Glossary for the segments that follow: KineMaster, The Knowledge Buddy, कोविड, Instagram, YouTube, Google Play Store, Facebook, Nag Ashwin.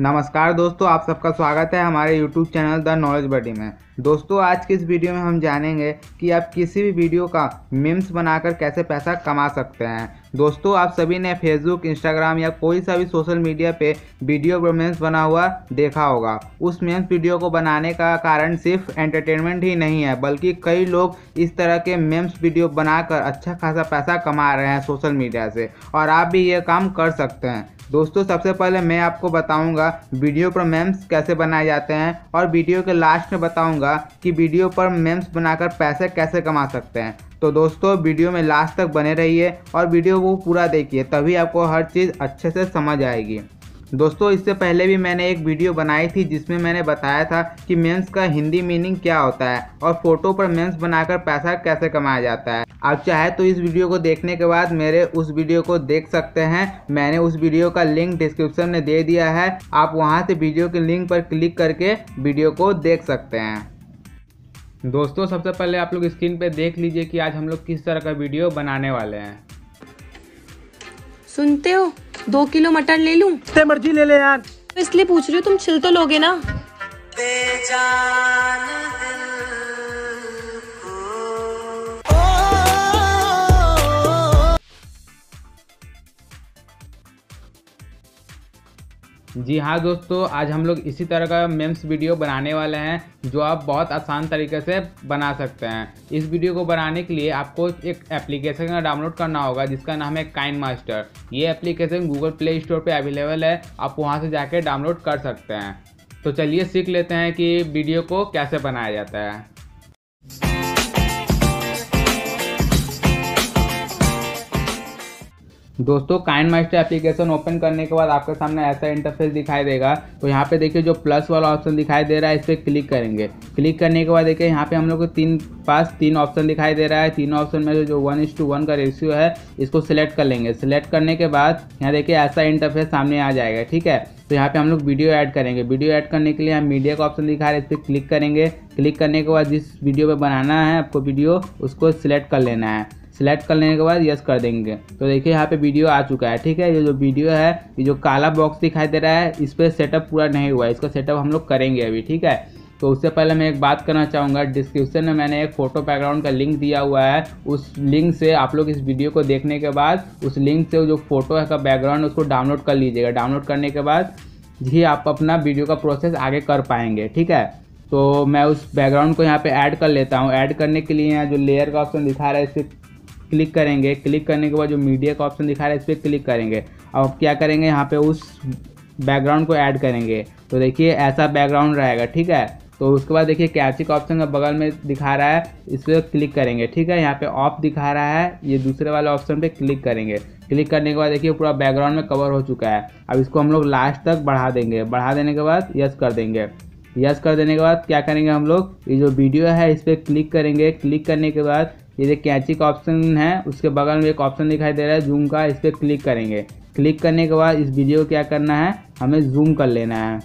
नमस्कार दोस्तों, आप सबका स्वागत है हमारे YouTube चैनल द नॉलेज बडी में। दोस्तों, आज की इस वीडियो में हम जानेंगे कि आप किसी भी वीडियो का मीम्स बनाकर कैसे पैसा कमा सकते हैं। दोस्तों, आप सभी ने Facebook, Instagram या कोई सा भी सोशल मीडिया पे वीडियो मीम्स बना हुआ देखा होगा। उस मीम्स वीडियो को बनाने का कारण सिर्फ एंटरटेनमेंट ही नहीं है, बल्कि कई लोग इस तरह के मीम्स वीडियो बनाकर अच्छा खासा पैसा कमा रहे हैं सोशल मीडिया से, और आप भी ये काम कर सकते हैं। दोस्तों, सबसे पहले मैं आपको बताऊंगा वीडियो पर मीम्स कैसे बनाए जाते हैं, और वीडियो के लास्ट में बताऊंगा कि वीडियो पर मीम्स बनाकर पैसे कैसे कमा सकते हैं। तो दोस्तों, वीडियो में लास्ट तक बने रहिए और वीडियो को पूरा देखिए, तभी आपको हर चीज़ अच्छे से समझ आएगी। दोस्तों, इससे पहले भी मैंने एक वीडियो बनाई थी जिसमें मैंने बताया था कि मीम्स का हिंदी मीनिंग क्या होता है और फोटो पर मीम्स बनाकर पैसा कैसे कमाया जाता है। आप चाहे तो इस वीडियो को देखने के बाद मेरे उस वीडियो को देख सकते हैं। मैंने उस वीडियो का लिंक डिस्क्रिप्शन में दे दिया है, आप वहाँ से वीडियो के लिंक पर क्लिक करके वीडियो को देख सकते हैं। दोस्तों, सबसे पहले आप लोग स्क्रीन पर देख लीजिए कि आज हम लोग किस तरह का वीडियो बनाने वाले हैं। सुनते हो, 2 किलो मटर ले लूं? ते मर्जी ले ले यार। इसलिए पूछ रही हूँ, तुम छिल तो लोगे ना। जी हाँ दोस्तों, आज हम लोग इसी तरह का मीम्स वीडियो बनाने वाले हैं जो आप बहुत आसान तरीके से बना सकते हैं। इस वीडियो को बनाने के लिए आपको एक एप्लीकेशन का डाउनलोड करना होगा जिसका नाम है काइनमास्टर। ये एप्लीकेशन गूगल प्ले स्टोर पे अवेलेबल है, आप वहाँ से जाके डाउनलोड कर सकते हैं। तो चलिए सीख लेते हैं कि वीडियो को कैसे बनाया जाता है। दोस्तों, काइनमास्टर एप्लीकेशन ओपन करने के बाद आपके सामने ऐसा इंटरफेस दिखाई देगा। तो यहाँ पे देखिए जो प्लस वाला ऑप्शन दिखाई दे रहा है, इस पर क्लिक करेंगे। क्लिक करने के बाद देखिए यहाँ पे हम लोग को तीन ऑप्शन दिखाई दे रहा है। तीनों ऑप्शन में जो 1:1 का रेशियो है, इसको सिलेक्ट कर लेंगे। सिलेक्ट करने के बाद यहाँ देखिए ऐसा इंटरफेस सामने आ जाएगा, ठीक है। तो यहाँ पे हम लोग वीडियो ऐड करेंगे। वीडियो ऐड करने के लिए हम मीडिया का ऑप्शन दिखा रहे हैं, इस पर क्लिक करेंगे। क्लिक करने के बाद जिस वीडियो पे बनाना है आपको वीडियो, उसको सिलेक्ट कर लेना है। सिलेक्ट कर लेने के बाद यस कर देंगे। तो देखिए यहाँ पे वीडियो आ चुका है, ठीक है। ये जो वीडियो है, ये जो काला बॉक्स दिखाई दे रहा है, इस पर सेटअप पूरा नहीं हुआ है, इसका सेटअप हम लोग करेंगे अभी, ठीक है। तो उससे पहले मैं एक बात करना चाहूँगा, डिस्क्रिप्शन में मैंने एक फ़ोटो बैकग्राउंड का लिंक दिया हुआ है। उस लिंक से आप लोग इस वीडियो को देखने के बाद उस लिंक से जो फोटो का बैकग्राउंड उसको डाउनलोड कर लीजिएगा। डाउनलोड करने के बाद ही आप अपना वीडियो का प्रोसेस आगे कर पाएंगे, ठीक है। तो मैं उस बैकग्राउंड को यहाँ पर ऐड कर लेता हूँ। ऐड करने के लिए यहाँ जो लेयर का ऑप्शन दिखा रहा है, इस पर क्लिक करेंगे। क्लिक करने के बाद जो मीडिया का ऑप्शन दिखा रहा है, इस पर क्लिक करेंगे। अब क्या करेंगे, यहाँ पे उस बैकग्राउंड को ऐड करेंगे। तो देखिए ऐसा बैकग्राउंड रहेगा, ठीक है। तो उसके बाद देखिए कैप्ची का ऑप्शन का बगल में दिखा रहा है, इस पर क्लिक करेंगे, ठीक है। यहाँ पे ऑफ दिखा रहा है, ये दूसरे वाले ऑप्शन पे क्लिक करेंगे। क्लिक करने के बाद देखिए पूरा बैकग्राउंड में कवर हो चुका है। अब इसको हम लोग लास्ट तक बढ़ा देंगे। बढ़ा देने के बाद यस कर देंगे। यस कर देने के बाद क्या करेंगे हम लोग, ये जो वीडियो है इस पर क्लिक करेंगे। क्लिक करने के बाद ये जो कैंची का ऑप्शन है उसके बगल में एक ऑप्शन दिखाई दे रहा है जूम का, इस पर क्लिक करेंगे। क्लिक करने के बाद इस वीडियो को क्या करना है, हमें जूम कर लेना है।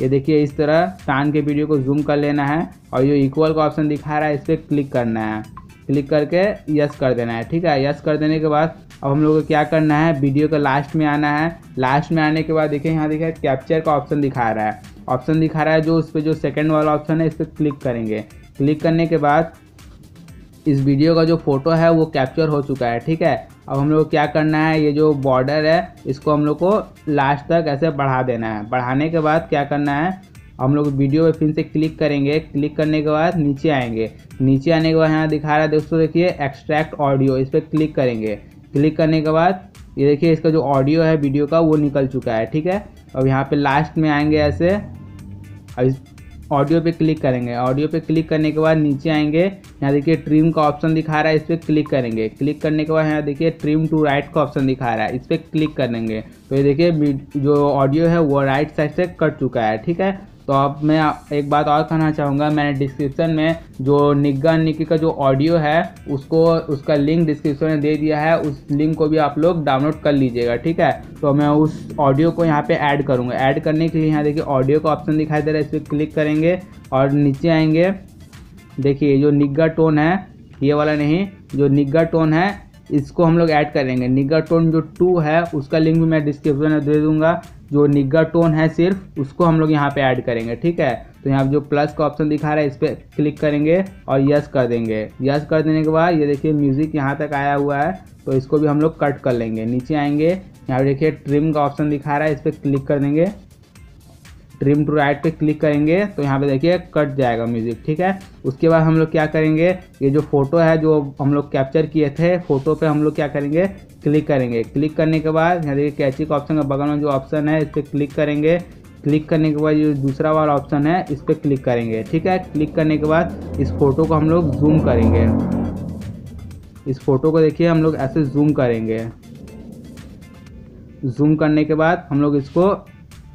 ये देखिए इस तरह टान के वीडियो को जूम कर लेना है, और ये इक्वल का ऑप्शन दिखा रहा है, इस पर क्लिक करना है। क्लिक करके यस कर देना है, ठीक है। यस कर देने के बाद अब हम लोग को क्या करना है, वीडियो का लास्ट में आना है। लास्ट में आने के बाद देखिए यहाँ देखिए कैप्चर का ऑप्शन दिखा रहा है, ऑप्शन दिखा रहा है जो उस पर जो सेकेंड वाला ऑप्शन है, इस पर क्लिक करेंगे। क्लिक करने के बाद इस वीडियो का जो फोटो है वो कैप्चर हो चुका है, ठीक है। अब हम लोग क्या करना है, ये जो बॉर्डर है इसको हम लोग को लास्ट तक ऐसे बढ़ा देना है। बढ़ाने के बाद क्या करना है, हम लोग वीडियो पे फिर से क्लिक करेंगे। क्लिक करने के बाद नीचे आएंगे। नीचे आने के बाद यहाँ दिखा रहा है दोस्तों, देखिए एक्सट्रैक्ट ऑडियो, इस पर क्लिक करेंगे। क्लिक करने के बाद ये देखिए इसका जो ऑडियो है वीडियो का वो निकल चुका है, ठीक है। अब यहाँ पर लास्ट में आएँगे ऐसे, अब ऑडियो पे क्लिक करेंगे। ऑडियो पे क्लिक करने के बाद नीचे आएंगे, यहाँ देखिए ट्रिम का ऑप्शन दिखा रहा है, इस पर क्लिक करेंगे। क्लिक करने के बाद यहाँ देखिए ट्रिम टू राइट का ऑप्शन दिखा रहा है, इस पर क्लिक करेंगे। तो ये देखिए जो ऑडियो है वो राइट साइड से कट चुका है, ठीक है। तो अब मैं एक बात और कहना चाहूँगा, मैंने डिस्क्रिप्शन में जो निग्गा निक्की का जो ऑडियो है उसको उसका लिंक डिस्क्रिप्शन में दे दिया है, उस लिंक को भी आप लोग डाउनलोड कर लीजिएगा, ठीक है। तो मैं उस ऑडियो को यहाँ पे ऐड करूँगा। ऐड करने के लिए यहाँ देखिए ऑडियो का ऑप्शन दिखाई दे रहा है, इस पर क्लिक करेंगे और नीचे आएंगे। देखिए जो निग्गा टोन है, ये वाला नहीं, जो निग्गा टोन है इसको हम लोग ऐड करेंगे। निगाटोन जो 2 है उसका लिंक भी मैं डिस्क्रिप्शन में दे दूंगा। जो निगाटोन है सिर्फ उसको हम लोग यहाँ पे ऐड करेंगे, ठीक है। तो यहाँ जो प्लस का ऑप्शन दिखा रहा है इस पर क्लिक करेंगे और यस कर देंगे। यस कर देने के बाद ये देखिए म्यूज़िक यहाँ तक आया हुआ है, तो इसको भी हम लोग कट कर लेंगे। नीचे आएंगे, यहाँ देखिए ट्रिम का ऑप्शन दिखा रहा है, इस पर क्लिक कर देंगे। ट्रिम टू राइट पे क्लिक करेंगे तो यहाँ पे देखिए कट जाएगा म्यूज़िक, ठीक है। उसके बाद हम लोग क्या करेंगे, ये जो फ़ोटो है जो हम लोग कैप्चर किए थे, फ़ोटो पे हम लोग क्या करेंगे क्लिक करेंगे। क्लिक करने के बाद यहाँ देखिए कैची का ऑप्शन का बगल में जो ऑप्शन है इस पर क्लिक करेंगे। क्लिक करने के बाद ये दूसरा वाला ऑप्शन है इस पर क्लिक करेंगे, ठीक है। क्लिक करने के बाद इस फ़ोटो को हम लोग जूम करेंगे। इस फ़ोटो को देखिए हम लोग ऐसे जूम करेंगे। जूम करने के बाद हम लोग इसको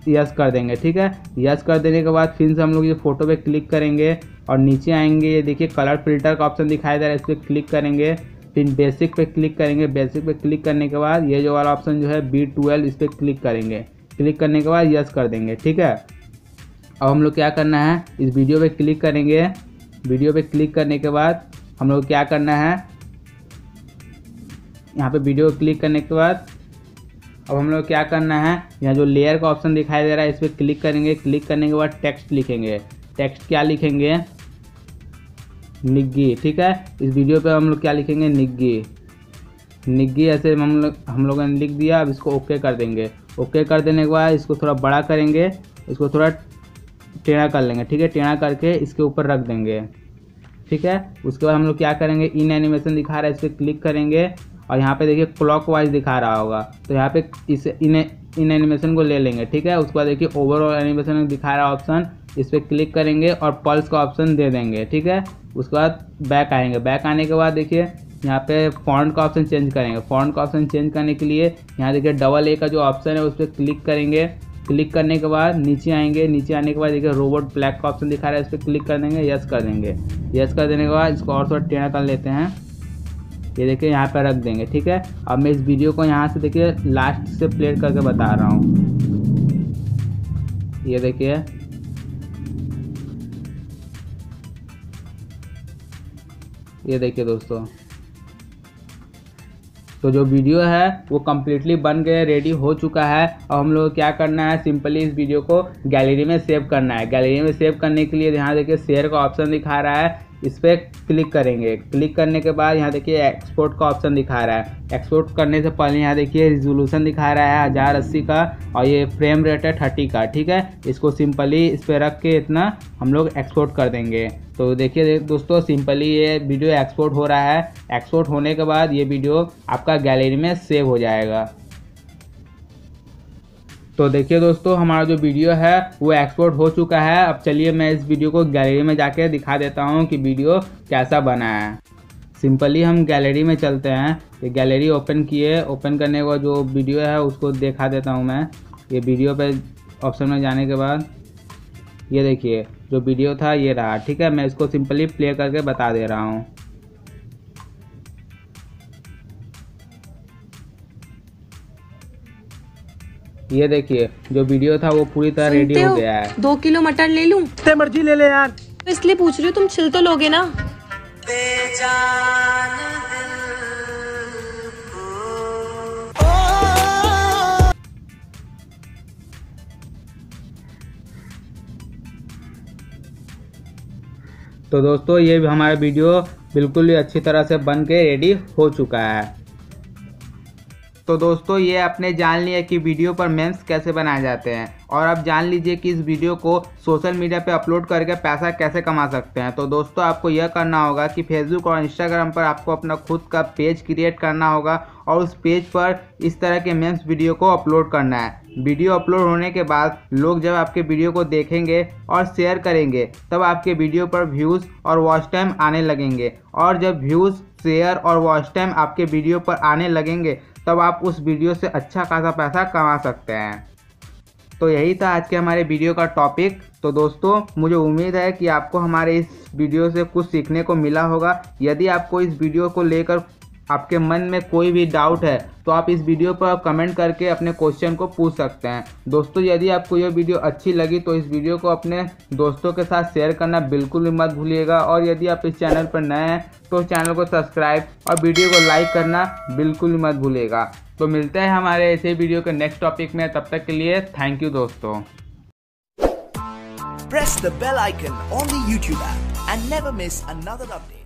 यस कर देंगे, ठीक है। यस कर देने के बाद फिर से हम लोग ये फ़ोटो पे क्लिक करेंगे और नीचे आएंगे, ये देखिए कलर फिल्टर का ऑप्शन दिखाई दे रहा है, इस पर क्लिक करेंगे। फिर बेसिक पे क्लिक करेंगे। बेसिक पे क्लिक करने के बाद ये जो वाला ऑप्शन जो है B12 इस पर क्लिक करेंगे। क्लिक करने के बाद यस कर देंगे, ठीक है। अब हम लोग क्या करना है, इस वीडियो पर क्लिक करेंगे। वीडियो पर क्लिक करने के बाद हम लोग क्या करना है, यहाँ पर वीडियो क्लिक करने के बाद अब हम लोग क्या करना है, यहाँ जो लेयर का ऑप्शन दिखाई दे रहा है इस पर क्लिक करेंगे। क्लिक करने के बाद टेक्स्ट लिखेंगे। टेक्स्ट क्या लिखेंगे, निग्गी, ठीक है। इस वीडियो पे हम लोग क्या लिखेंगे, निग्गी। निग्गी ऐसे हम लोगों ने लिख दिया। अब इसको ओके कर देंगे। ओके कर देने के बाद इसको थोड़ा बड़ा करेंगे, इसको थोड़ा टेढ़ा कर लेंगे, ठीक है। टेढ़ा करके इसके ऊपर रख देंगे, ठीक है। उसके बाद हम लोग क्या करेंगे, इन एनिमेशन दिखा रहा है इस पर क्लिक करेंगे और यहाँ पे देखिए क्लॉकवाइज दिखा रहा होगा, तो यहाँ पे इस इन एनिमेशन को ले लेंगे, ठीक है। उसके बाद देखिए ओवरऑल एनिमेशन दिखा रहा ऑप्शन, इस पर क्लिक करेंगे और पल्स का ऑप्शन दे देंगे, ठीक है। उसके बाद बैक आएंगे। बैक आने के बाद देखिए यहाँ पे फॉन्ट का ऑप्शन चेंज करेंगे। फॉन्ट का ऑप्शन चेंज करने के लिए यहाँ देखिए AA का जो ऑप्शन है उस पर क्लिक करेंगे। क्लिक करने के बाद नीचे आएंगे। नीचे आने के बाद देखिए रोबोट ब्लैक का ऑप्शन दिखा रहा है, इस पर क्लिक कर देंगे। यस कर देंगे। यस कर देने के बाद इसको और थोड़ा टेढ़ा कर लेते हैं, ये देखिए यहाँ पर रख देंगे, ठीक है। अब मैं इस वीडियो को यहाँ से देखिए लास्ट से प्ले करके बता रहा हूँ, ये देखिए। ये देखिए दोस्तों, तो जो वीडियो है वो कम्प्लीटली बन के रेडी हो चुका है। अब हम लोग क्या करना है, सिंपली इस वीडियो को गैलरी में सेव करना है। गैलरी में सेव करने के लिए यहाँ देखिए शेयर का ऑप्शन दिखा रहा है, इस पर क्लिक करेंगे। क्लिक करने के बाद यहाँ देखिए एक्सपोर्ट का ऑप्शन दिखा रहा है। एक्सपोर्ट करने से पहले यहाँ देखिए रिजोल्यूशन दिखा रहा है 1080 का और ये फ्रेम रेट है 30 का, ठीक है। इसको सिंपली इस पर रख के इतना हम लोग एक्सपोर्ट कर देंगे। तो देखिए दोस्तों सिंपली ये वीडियो एक्सपोर्ट हो रहा है। एक्सपोर्ट होने के बाद ये वीडियो आपका गैलरी में सेव हो जाएगा। तो देखिए दोस्तों हमारा जो वीडियो है वो एक्सपोर्ट हो चुका है। अब चलिए मैं इस वीडियो को गैलरी में जाके दिखा देता हूँ कि वीडियो कैसा बना है। सिंपली हम गैलरी में चलते हैं। ये गैलरी ओपन किए। ओपन करने के बाद जो वीडियो है उसको दिखा देता हूँ मैं। ये वीडियो पे ऑप्शन में जाने के बाद ये देखिए जो वीडियो था ये रहा, ठीक है। मैं इसको सिंपली प्ले करके बता दे रहा हूँ। ये देखिए जो वीडियो था वो पूरी तरह रेडी हो गया है। 2 किलो मटर ले लूं? कितने मर्जी ले ले यार, इसलिए पूछ रही हूँ, तुम छिल तो लोगे ना। तो दोस्तों ये भी हमारा वीडियो बिल्कुल ही अच्छी तरह से बन के रेडी हो चुका है। तो दोस्तों ये आपने जान लिया कि वीडियो पर मीम्स कैसे बनाए जाते हैं और अब जान लीजिए कि इस वीडियो को सोशल मीडिया पे अपलोड करके पैसा कैसे कमा सकते हैं। तो दोस्तों आपको यह करना होगा कि फेसबुक और इंस्टाग्राम पर आपको अपना खुद का पेज क्रिएट करना होगा और उस पेज पर इस तरह के मीम्स वीडियो को अपलोड करना है। वीडियो अपलोड होने के बाद लोग जब आपके वीडियो को देखेंगे और शेयर करेंगे तब आपके वीडियो पर व्यूज़ और वॉच टाइम आने लगेंगे और जब व्यूज़, शेयर और वॉच टाइम आपके वीडियो पर आने लगेंगे तब आप उस वीडियो से अच्छा खासा पैसा कमा सकते हैं। तो यही था आज के हमारे वीडियो का टॉपिक। तो दोस्तों मुझे उम्मीद है कि आपको हमारे इस वीडियो से कुछ सीखने को मिला होगा। यदि आपको इस वीडियो को लेकर आपके मन में कोई भी डाउट है तो आप इस वीडियो पर आप कमेंट करके अपने क्वेश्चन को पूछ सकते हैं। दोस्तों यदि आपको यह वीडियो अच्छी लगी तो इस वीडियो को अपने दोस्तों के साथ शेयर करना बिल्कुल भी मत भूलिएगा, और यदि आप इस चैनल पर नए हैं तो चैनल को सब्सक्राइब और वीडियो को लाइक करना बिल्कुल भी मत भूलिएगा। तो मिलते हैं हमारे ऐसे वीडियो के नेक्स्ट टॉपिक में, तब तक के लिए थैंक यू दोस्तों। Press the bell icon on the YouTube app and never miss another update.